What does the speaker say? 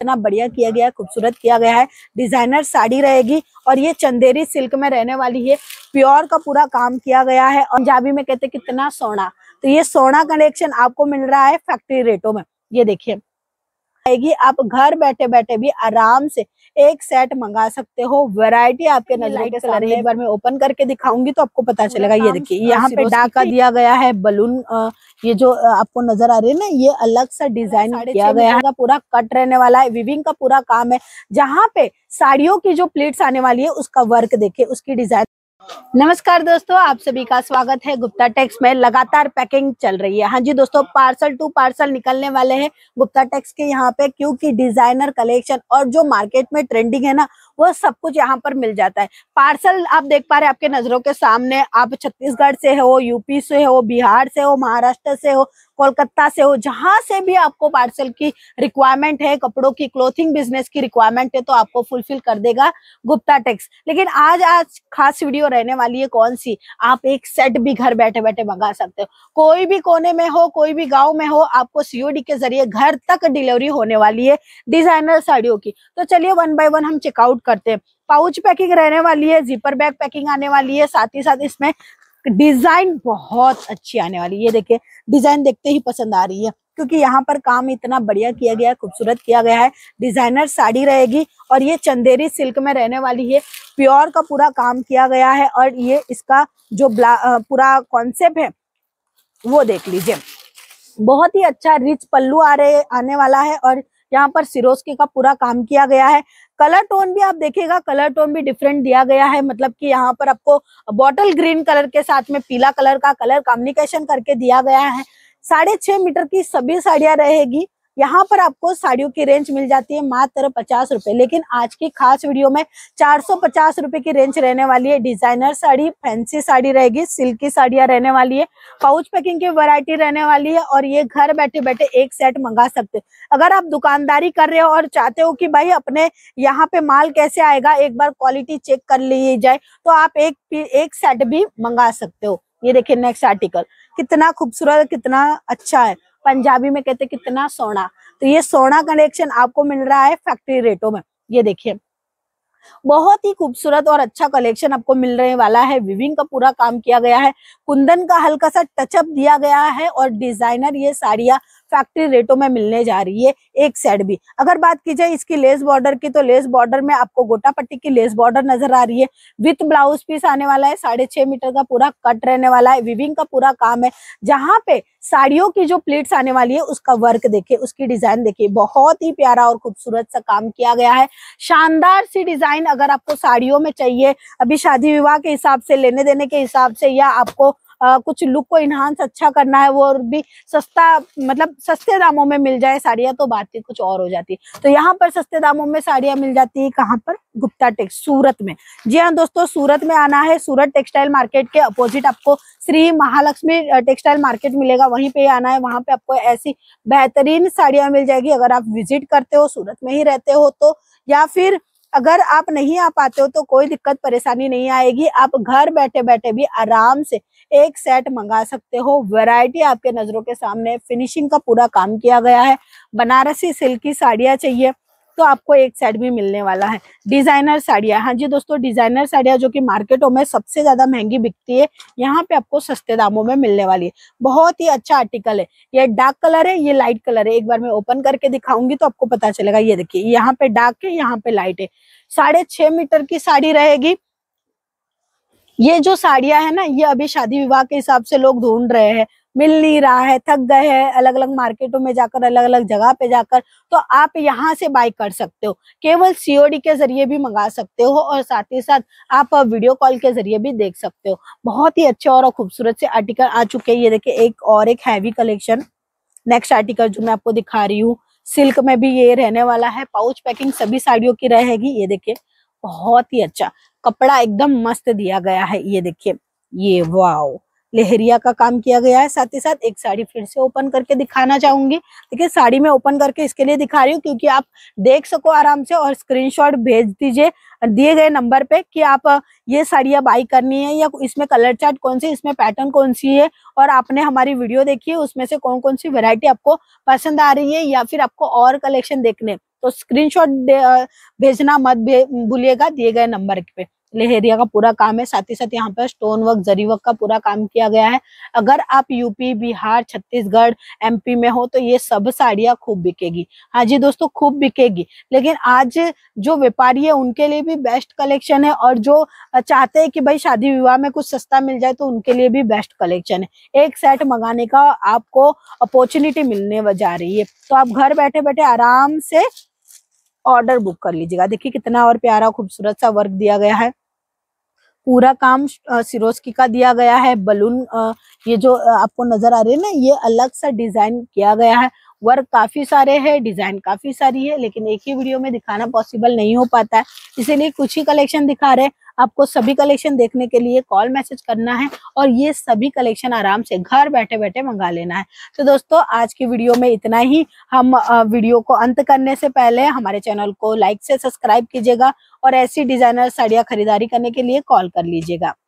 इतना बढ़िया किया गया है, खूबसूरत किया गया है। डिजाइनर साड़ी रहेगी और ये चंदेरी सिल्क में रहने वाली है। प्योर का पूरा काम किया गया है। पंजाबी में कहते हैं कितना सोना, तो ये सोना कलेक्शन आपको मिल रहा है फैक्ट्री रेटों में। ये देखिए, आप घर बैठे बैठे भी आराम से एक सेट मंगा सकते हो। वैरायटी आपके नजर के सामने एक बार मैं ओपन करके दिखाऊंगी तो आपको पता चलेगा। ये देखिए, यहाँ पे डाका दिया गया है, बलून ये जो आपको नजर आ रही है ना, ये अलग सा डिजाइन किया गया है। पूरा कट रहने वाला है, विविंग का पूरा काम है। जहाँ पे साड़ियों की जो प्लेट्स आने वाली है उसका वर्क देखिए, उसकी डिजाइन। नमस्कार दोस्तों, आप सभी का स्वागत है गुप्ता टेक्स में। लगातार पैकिंग चल रही है। हाँ जी दोस्तों, पार्सल टू पार्सल निकलने वाले हैं गुप्ता टेक्स के यहाँ पे, क्योंकि डिजाइनर कलेक्शन और जो मार्केट में ट्रेंडिंग है ना, वो सब कुछ यहाँ पर मिल जाता है। पार्सल आप देख पा रहे हैं आपके नजरों के सामने। आप छत्तीसगढ़ से हो, यूपी से हो, बिहार से हो, महाराष्ट्र से हो, कोलकाता से हो, जहां से भी आपको पार्सल की रिक्वायरमेंट है, कपड़ों की क्लोथिंग बिजनेस की रिक्वायरमेंट है, तो आपको फुलफिल कर देगा गुप्ता टेक्स। लेकिन आज खास वीडियो रहने वाली है। कौन सी? आप एक सेट भी घर बैठे बैठे मंगा सकते हो। कोई भी कोने में हो, कोई भी गाँव में हो, आपको COD के जरिए घर तक डिलीवरी होने वाली है डिजाइनर साड़ियों की। तो चलिए वन बाय वन हम चेकआउट करते हैं। पाउच पैकिंग रहने वाली है, जिपर बैग पैकिंग आने वाली है। साथ ही साथ इसमें डिजाइन बहुत अच्छी आने वाली है। ये देखिए, डिजाइन देखते ही पसंद आ रही है, क्योंकि यहाँ पर काम इतना बढ़िया किया गया है, खूबसूरत किया गया है। डिजाइनर साड़ी रहेगी और ये चंदेरी सिल्क में रहने वाली है। प्योर का पूरा काम किया गया है। और ये इसका जो पूरा कॉन्सेप्ट है वो देख लीजिए, बहुत ही अच्छा रिच पल्लू आने वाला है। और यहाँ पर सिरोस्की का पूरा काम किया गया है। कलर टोन भी आप देखिएगा, कलर टोन भी डिफरेंट दिया गया है। मतलब कि यहाँ पर आपको बॉटल ग्रीन कलर के साथ में पीला कलर का कलर कॉम्बिनेशन करके दिया गया है। 6.5 मीटर की सभी साड़ियां रहेगी। यहाँ पर आपको साड़ियों की रेंज मिल जाती है मात्र 50 रुपए। लेकिन आज की खास वीडियो में 450 रुपए की रेंज रहने वाली है। डिजाइनर साड़ी, फैंसी साड़ी रहेगी, सिल्की साड़ियां रहने वाली है, पाउच पैकिंग की वैरायटी रहने वाली है। और ये घर बैठे बैठे एक सेट मंगा सकते हो। अगर आप दुकानदारी कर रहे हो और चाहते हो कि भाई अपने यहाँ पे माल कैसे आएगा, एक बार क्वालिटी चेक कर ली जाए, तो आप एक सेट भी मंगा सकते हो। ये देखिए नेक्स्ट आर्टिकल, कितना खूबसूरत, कितना अच्छा है। पंजाबी में कहते कितना सोना, तो ये सोना कलेक्शन आपको मिल रहा है फैक्ट्री रेटों में। ये देखिए, बहुत ही खूबसूरत और अच्छा कलेक्शन आपको मिलने वाला है। विविंग का पूरा काम किया गया है, कुंदन का हल्का सा टचअप दिया गया है। और डिजाइनर ये साड़ियां फैक्ट्री रेटों में मिलने जा रही है, एक सेट भी। अगर बात की जाए इसकी लेस बॉर्डर की, तो लेस बॉर्डर में आपको गोटा पट्टी की लेस बॉर्डर नजर आ रही है। विथ ब्लाउज पीस आने वाला है। 6.5 मीटर का पूरा कट रहने वाला है। विविंग का पूरा काम है। जहाँ पे साड़ियों की जो प्लेट्स आने वाली है उसका वर्क देखिए, उसकी डिजाइन देखिए, बहुत ही प्यारा और खूबसूरत सा काम किया गया है। शानदार सी डिजाइन अगर आपको साड़ियों में चाहिए, अभी शादी विवाह के हिसाब से, लेने देने के हिसाब से, या आपको कुछ लुक को इन्हांस अच्छा करना है, वो और भी सस्ता, मतलब सस्ते दामों में मिल जाए साड़ियाँ तो बात ही कुछ और हो जाती है। तो यहाँ पर सस्ते दामों में साड़ियाँ मिल जाती है। कहाँ पर? गुप्ता टेक्स सूरत में। जी हाँ दोस्तों, सूरत में आना है। सूरत टेक्सटाइल मार्केट के अपोजिट आपको श्री महालक्ष्मी टेक्सटाइल मार्केट मिलेगा, वहीं पे आना है। वहां पे आपको ऐसी बेहतरीन साड़ियाँ मिल जाएगी। अगर आप विजिट करते हो, सूरत में ही रहते हो तो, या फिर अगर आप नहीं आ पाते हो तो कोई दिक्कत परेशानी नहीं आएगी। आप घर बैठे बैठे भी आराम से एक सेट मंगा सकते हो। वैरायटी आपके नजरों के सामने, फिनिशिंग का पूरा काम किया गया है। बनारसी सिल्क की साड़ियाँ चाहिए तो आपको एक सेट भी मिलने वाला है। डिजाइनर साड़ियाँ, हाँ जी दोस्तों, डिजाइनर साड़ियाँ जो कि मार्केटों में सबसे ज्यादा महंगी बिकती है, यहाँ पे आपको सस्ते दामों में मिलने वाली है। बहुत ही अच्छा आर्टिकल है। ये डार्क कलर है, ये लाइट कलर है। एक बार मैं ओपन करके दिखाऊंगी तो आपको पता चलेगा। ये देखिए, यहाँ पे डार्क है, यहाँ पे लाइट है। 6.5 मीटर की साड़ी रहेगी। ये जो साड़ियाँ है ना, ये अभी शादी विवाह के हिसाब से लोग ढूंढ रहे हैं, मिल नहीं रहा है, थक गए हैं अलग अलग मार्केटों में जाकर, अलग अलग जगह पे जाकर, तो आप यहाँ से बाय कर सकते हो। केवल COD के जरिए भी मंगा सकते हो और साथ ही साथ आप वीडियो कॉल के जरिए भी देख सकते हो। बहुत ही अच्छे और खूबसूरत से आर्टिकल आ चुके हैं। ये देखिए, एक हैवी कलेक्शन। नेक्स्ट आर्टिकल जो मैं आपको दिखा रही हूँ, सिल्क में भी ये रहने वाला है। पाउच पैकिंग सभी साड़ियों की रहेगी। ये देखिए, बहुत ही अच्छा कपड़ा, एकदम मस्त दिया गया है। ये देखिए, ये वाओ, लहरिया का काम किया गया है। साथ ही साथ एक साड़ी फिर से ओपन करके दिखाना चाहूंगी। देखिए, साड़ी में ओपन करके इसके लिए दिखा रही हूँ क्योंकि आप देख सको आराम से, और स्क्रीनशॉट भेज दीजिए दिए गए नंबर पे कि आप ये साड़ियाँ बाई करनी है, या इसमें कलर चार्ट कौन सी, इसमें पैटर्न कौन सी है, और आपने हमारी वीडियो देखी है उसमें से कौन कौन सी वैरायटी आपको पसंद आ रही है, या फिर आपको और कलेक्शन देखने। तो स्क्रीनशॉट भेजना मत भूलिएगा दिए गए नंबर पे। लहरिया का पूरा काम है, साथ ही साथ यहाँ पर स्टोन वर्क, जरी वर्क का पूरा काम किया गया है। अगर आप यूपी, बिहार, छत्तीसगढ़, एमपी में हो तो ये सब साड़ियाँ खूब बिकेगी। हाँ जी दोस्तों, खूब बिकेगी, लेकिन आज जो व्यापारी है उनके लिए भी बेस्ट कलेक्शन है, और जो चाहते हैं कि भाई शादी विवाह में कुछ सस्ता मिल जाए तो उनके लिए भी बेस्ट कलेक्शन है। एक सेट मंगाने का आपको अपॉर्चुनिटी मिलने जा रही है, तो आप घर बैठे बैठे आराम से ऑर्डर बुक कर लीजिएगा। देखिए कितना और प्यारा खूबसूरत सा वर्क दिया गया है, पूरा काम सिरोस्की का दिया गया है। बलून ये जो आपको नजर आ रही है ना, ये अलग सा डिजाइन किया गया है। वर्क काफी सारे है, डिजाइन काफी सारी है, लेकिन एक ही वीडियो में दिखाना पॉसिबल नहीं हो पाता है, इसीलिए कुछ ही कलेक्शन दिखा रहे हैं। आपको सभी कलेक्शन देखने के लिए कॉल मैसेज करना है और ये सभी कलेक्शन आराम से घर बैठे बैठे मंगा लेना है। तो दोस्तों आज की वीडियो में इतना ही। हम वीडियो को अंत करने से पहले हमारे चैनल को लाइक से सब्सक्राइब कीजिएगा और ऐसी डिजाइनर साड़ियाँ खरीदारी करने के लिए कॉल कर लीजिएगा।